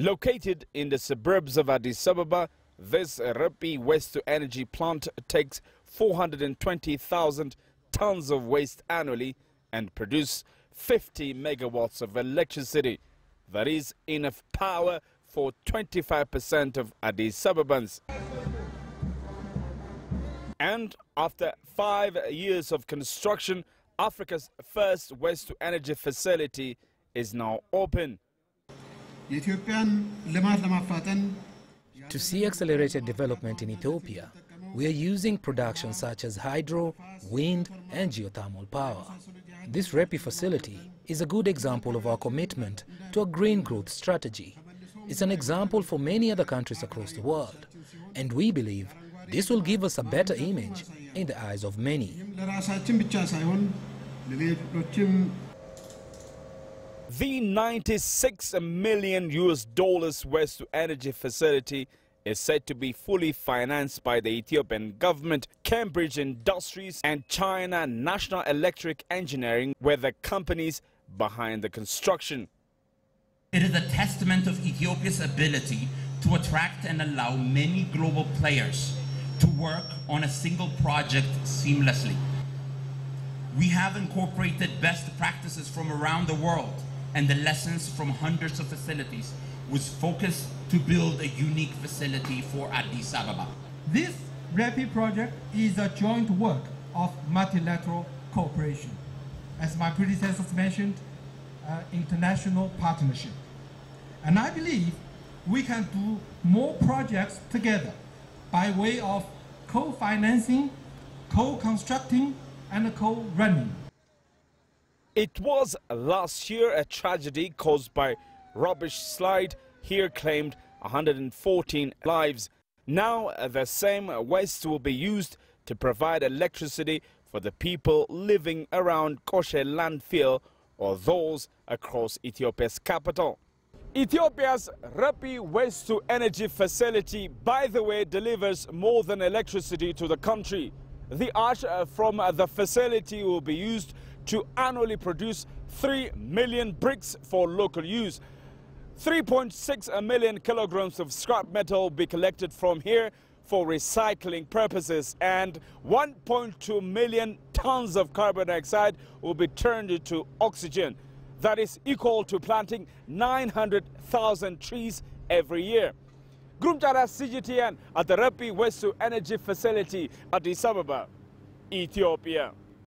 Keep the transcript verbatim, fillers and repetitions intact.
Located in the suburbs of Addis Ababa, this Reppie waste-to-energy plant takes four hundred twenty thousand tons of waste annually and produces fifty megawatts of electricity. That is enough power for twenty-five percent of Addis Ababans. And after five years of construction, Africa's first waste-to-energy facility is now open. To see accelerated development in Ethiopia, we are using production such as hydro, wind and geothermal power. This Reppie facility is a good example of our commitment to a green growth strategy. It's an example for many other countries across the world, and we believe this will give us a better image in the eyes of many. The ninety-six million U S dollars waste-to-energy facility is said to be fully financed by the Ethiopian government, Cambridge Industries and China National Electric Engineering were the companies behind the construction. It is a testament of Ethiopia's ability to attract and allow many global players to work on a single project seamlessly. We have incorporated best practices from around the world and the lessons from hundreds of facilities with focus to build a unique facility for Addis Ababa. This Reppie project is a joint work of multilateral cooperation. As my predecessors mentioned, uh, international partnership. And I believe we can do more projects together by way of co-financing, co-constructing, and co-running. It was last year a tragedy caused by rubbish slide here claimed one hundred fourteen lives. Now the same waste will be used to provide electricity for the people living around Koshe landfill or those across Ethiopia's capital. Ethiopia's Reppie waste-to-energy facility, by the way, delivers more than electricity to the country. The ash from the facility will be used to annually produce three million bricks for local use. three point six million kilograms of scrap metal will be collected from here for recycling purposes, and one point two million tons of carbon dioxide will be turned into oxygen. That is equal to planting nine hundred thousand trees every year. Girum Chala, C G T N, at the Reppie waste-to-energy facility, Addis Ababa, Ethiopia.